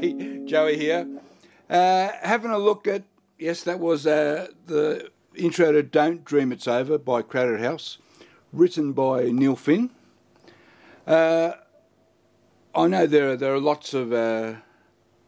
G'day, Joey here. Having a look at, yes, that was the intro to Don't Dream It's Over by Crowded House, written by Neil Finn. I know there are lots of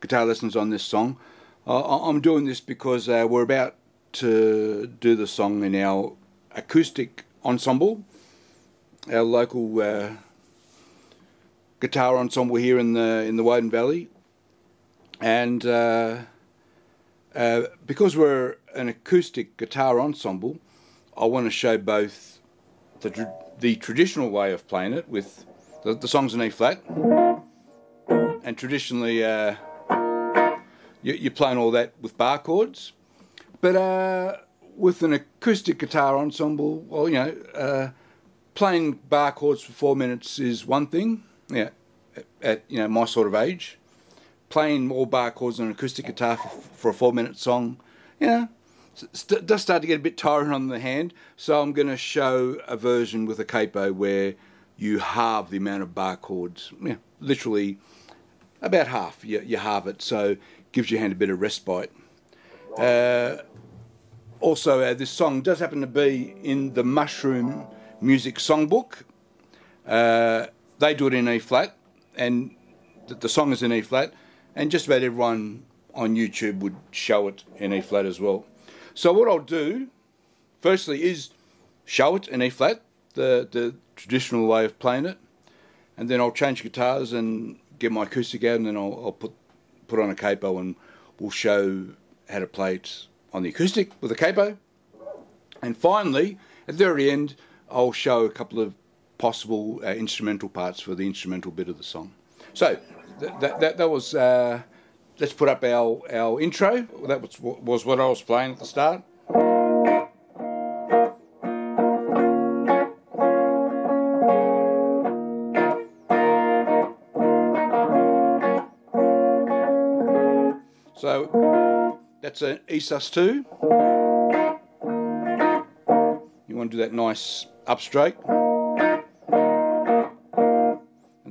guitar lessons on this song. I'm doing this because we're about to do the song in our acoustic ensemble, our local guitar ensemble here in the Woden Valley, and because we're an acoustic guitar ensemble, I want to show both the traditional way of playing it with the songs in E flat, and traditionally you're playing all that with bar chords, but with an acoustic guitar ensemble, well, you know, playing bar chords for 4 minutes is one thing. Yeah, at you know, my sort of age, playing more bar chords on an acoustic guitar for a 4 minute song, you know, does start to get a bit tiring on the hand. So I'm going to show a version with a capo where you halve the amount of bar chords, yeah, literally about half. You halve it, so gives your hand a bit of respite. Also, this song does happen to be in the Mushroom Music Songbook. They do it in E flat, and the song is in E flat, and just about everyone on YouTube would show it in E flat as well. So what I'll do, firstly, is show it in E flat, the traditional way of playing it, and then I'll change guitars and get my acoustic out, and then I'll put on a capo, and we'll show how to play it on the acoustic with a capo. And finally, at the very end, I'll show a couple of possible instrumental parts for the instrumental bit of the song. So that was, let's put up our intro. That was what I was playing at the start. So that's an E sus2. You want to do that nice upstroke.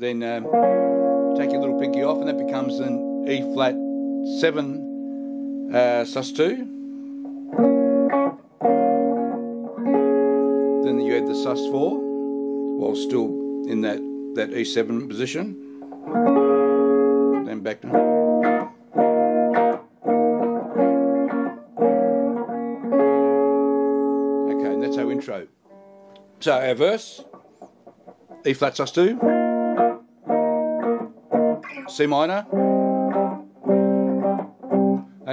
Then take your little pinky off, and that becomes an E flat 7 sus2. Then you add the sus4 while still in that E7 position. Then back down. Okay, and that's our intro. So our verse, E flat sus2. C minor.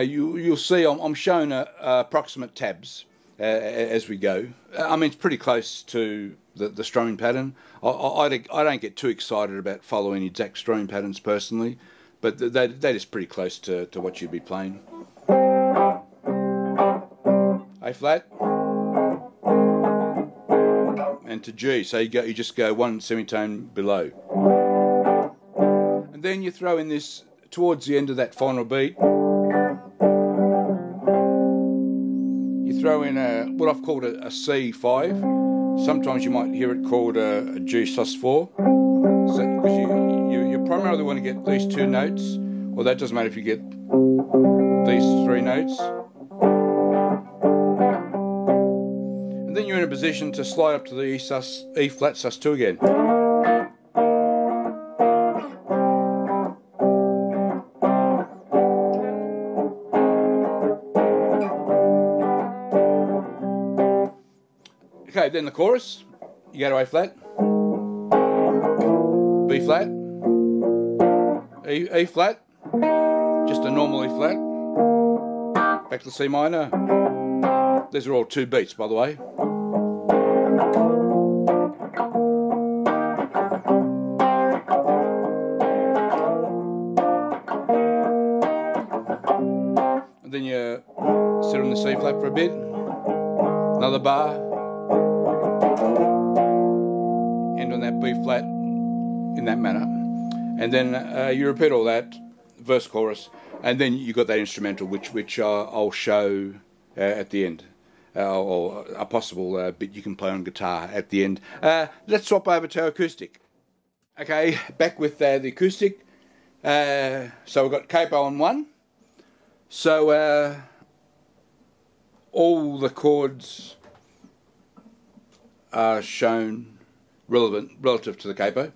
You'll see I'm showing approximate tabs as we go. I mean, it's pretty close to the strumming pattern. I don't get too excited about following exact strumming patterns personally, but that is pretty close to what you'd be playing. A flat and to G. So you just go one semitone below. Then you throw in this towards the end of that final beat. You throw in what I've called a C5. Sometimes you might hear it called a G sus4. So, because you primarily want to get these two notes. Well, that doesn't matter if you get these three notes. And then you're in a position to slide up to the E flat sus2 again. Okay, then the chorus, you go to A flat, B flat, E flat, just a normal E flat, back to the C minor. These are all two beats, by the way. And then you sit on the C flat for a bit, another bar. End on that B flat in that manner, and then you repeat all that verse, chorus, and then you got that instrumental, which I'll show at the end, or a possible bit you can play on guitar at the end. Let's swap over to acoustic. Okay, back with the acoustic. So we've got capo on one. So all the chords are shown relative to the capo.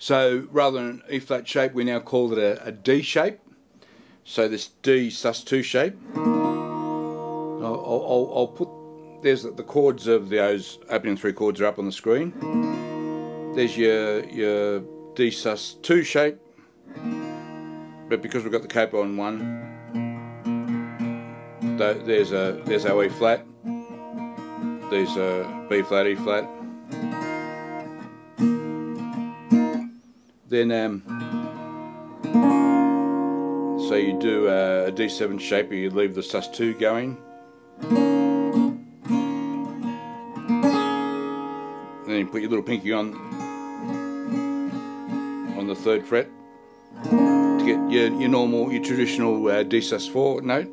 So rather than an E flat shape, we now call it a D shape. So this D sus2 shape, I'll put, there's the chords of those opening three chords are up on the screen. There's your D sus2 shape, but because we've got the capo on one, there's our E flat. There's a B flat, E flat. Then so you do a D7 shape, you leave the sus2 going. And then you put your little pinky on the third fret to get your normal, your traditional D sus4 note.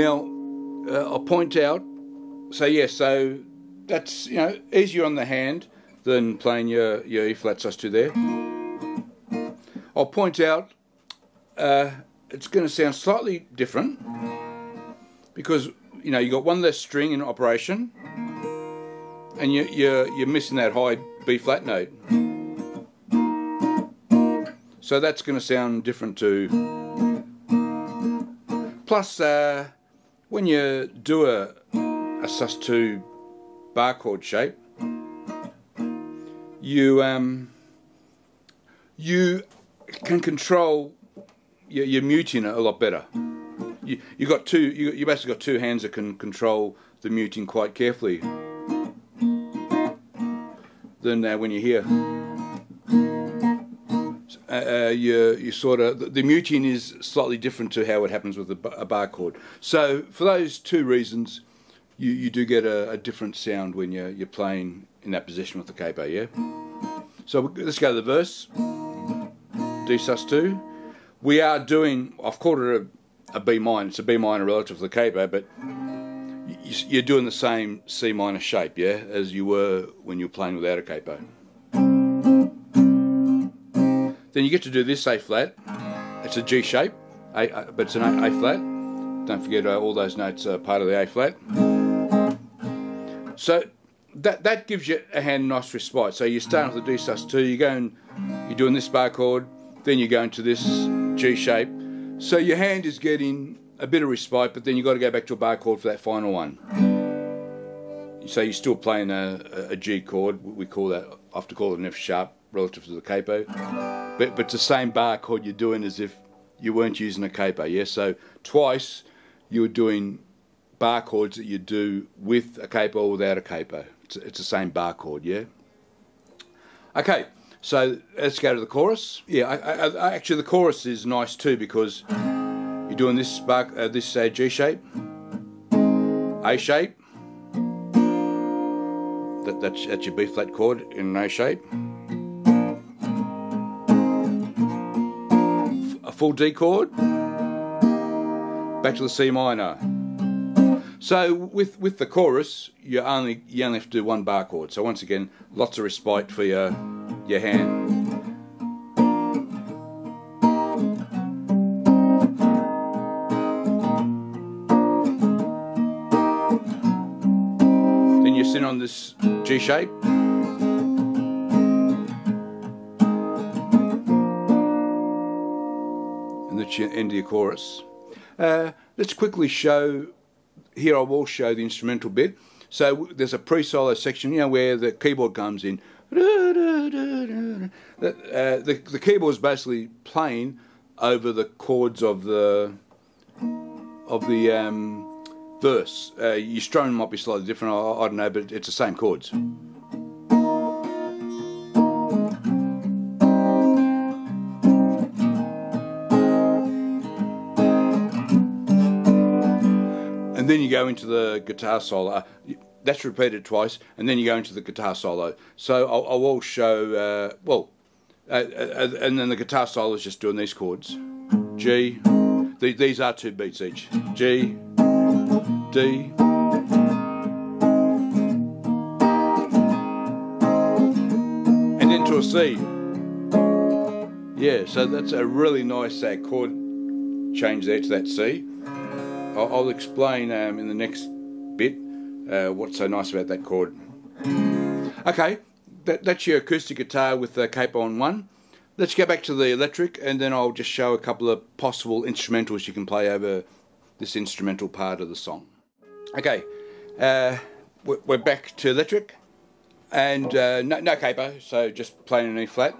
Now, I'll point out, so yes, so that's, you know, easier on the hand than playing your E flat sus2 there. I'll point out, it's going to sound slightly different because, you know, you've got one less string in operation, and you're missing that high B flat note. So that's going to sound different too. Plus, when you do a sus2 bar chord shape, you you can control your muting a lot better. You basically got two hands that can control the muting quite carefully. Then when you hear, you sort of, the muting is slightly different to how it happens with a bar chord. So for those two reasons, you do get a different sound when you're playing in that position with the capo, yeah? So let's go to the verse. D sus2. We are doing, I've called it a B minor. It's a B minor relative to the capo, but you're doing the same C minor shape, yeah, as you were when you were playing without a capo. Then you get to do this A flat. It's a G shape, but it's an A flat. Don't forget all those notes are part of the A flat. So that gives you a hand nice respite. So you start with the D sus2. You go and you're doing this bar chord. Then you go into this G shape. So your hand is getting a bit of respite, but then you've got to go back to a bar chord for that final one. So you're still playing a G chord. We call that, I have to call it an F sharp relative to the capo. But it's the same bar chord you're doing as if you weren't using a capo, yeah? So twice you were doing bar chords that you do with a capo or without a capo. It's the same bar chord, yeah? Okay, so let's go to the chorus. Yeah, actually the chorus is nice too because you're doing this bar, this G shape, A shape. That's your B flat chord in an A shape. Full D chord, back to the C minor. So with the chorus, you only have to do one bar chord. So once again, lots of respite for your hand. Then you sit on this G shape. End of your chorus. Let's quickly show, here I will show the instrumental bit. So there's a pre-solo section, you know, where the keyboard comes in. The keyboard is basically playing over the chords of the verse. Your strumming might be slightly different, I don't know, but it's the same chords. Then you go into the guitar solo. That's repeated twice, and then you go into the guitar solo. So I will show, and then the guitar solo is just doing these chords. G, these are two beats each. G, D, to a C. Yeah, so that's a really nice chord change there to that C. I'll explain in the next bit what's so nice about that chord. Okay, that's your acoustic guitar with the capo on one. Let's go back to the electric, and then I'll just show a couple of possible instrumentals you can play over this instrumental part of the song. Okay, we're back to electric, and no capo, so just playing an E flat.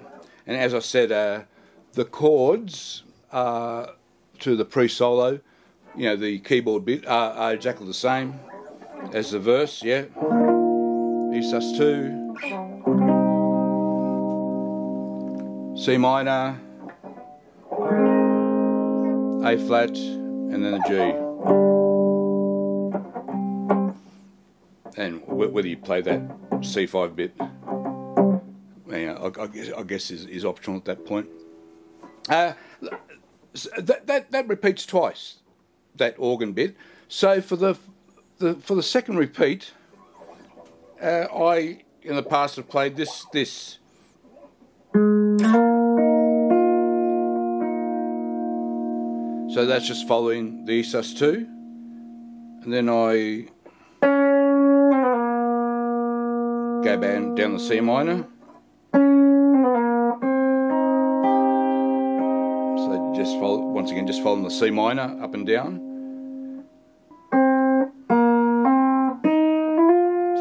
And as I said, the chords to the pre-solo, you know, the keyboard bit, are exactly the same as the verse, yeah. E sus2, C minor, A flat, and then the G. And whether you play that C5 bit, I guess is optional at that point. That repeats twice, that organ bit. So for the second repeat, I in the past have played this. So that's just following the E sus2, and then I go down the C minor. Just follow, once again, just following the C minor up and down.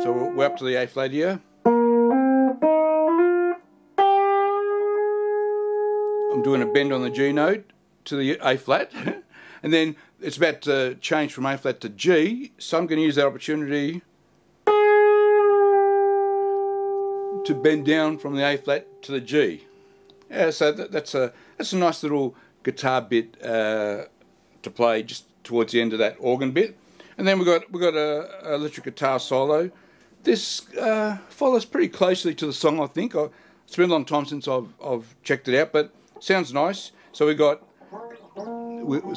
So we're up to the A flat here. I'm doing a bend on the G note to the A flat, and then it's about to change from A flat to G. So I'm going to use that opportunity to bend down from the A flat to the G. Yeah, so that's a nice little guitar bit to play just towards the end of that organ bit, and then we got a electric guitar solo. This follows pretty closely to the song, I think. It's been a long time since I've checked it out, but sounds nice. So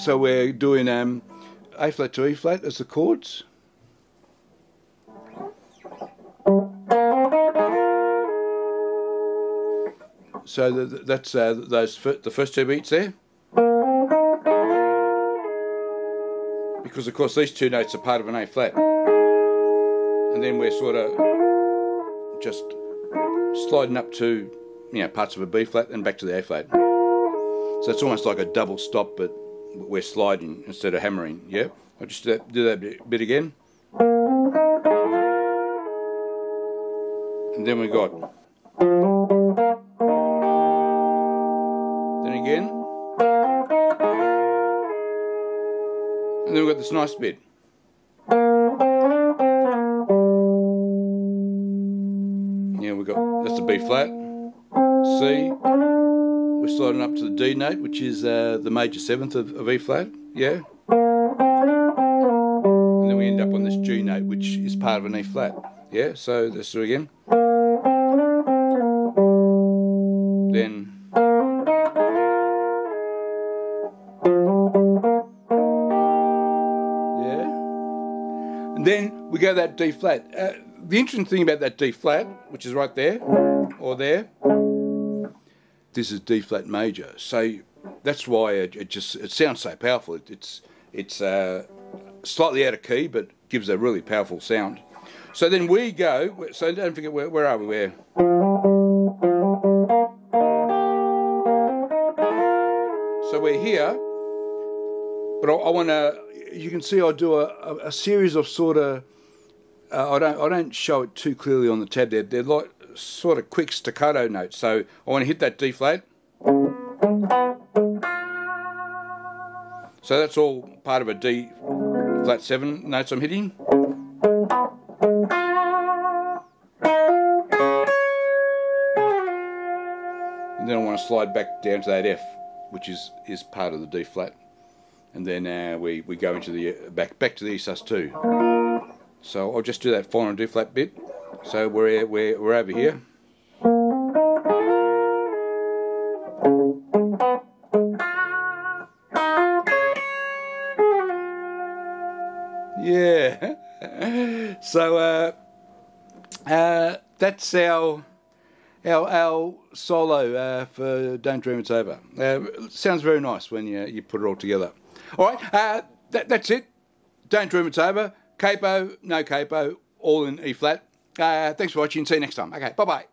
we're doing A flat to E flat as the chords. So that's the first two beats there. Because of course these two notes are part of an A flat, and then we're sort of just sliding up to, you know, parts of a B flat and back to the A flat. So it's almost like a double stop, but we're sliding instead of hammering. Yeah, I'll just do that bit again, and then we got. And then we've got this nice bit. Yeah, that's the B flat, C. We're sliding up to the D note, which is the major seventh of E flat. Yeah. And then we end up on this G note, which is part of an E flat. Yeah. So let's do it again. Then. Then we go that D flat. The interesting thing about that D flat, which is right there, or there, this is D flat major. So that's why it sounds so powerful. It's slightly out of key, but gives a really powerful sound. So then we go. So don't forget, where are we? So we're here, but I want to. You can see I do a series of sort of I don't show it too clearly on the tab there. They're like sort of quick staccato notes. So I want to hit that D flat. So that's all part of a D flat 7 notes I'm hitting. And then I want to slide back down to that F, which is part of the D flat. And then we go into the back to the E sus2. So I'll just do that final D flat bit. So we're over here. Yeah. So that's our Our solo for Don't Dream It's Over. Sounds very nice when you put it all together. All right, that's it. Don't Dream It's Over. Capo, no capo, all in E flat. Thanks for watching. See you next time. Okay, bye bye.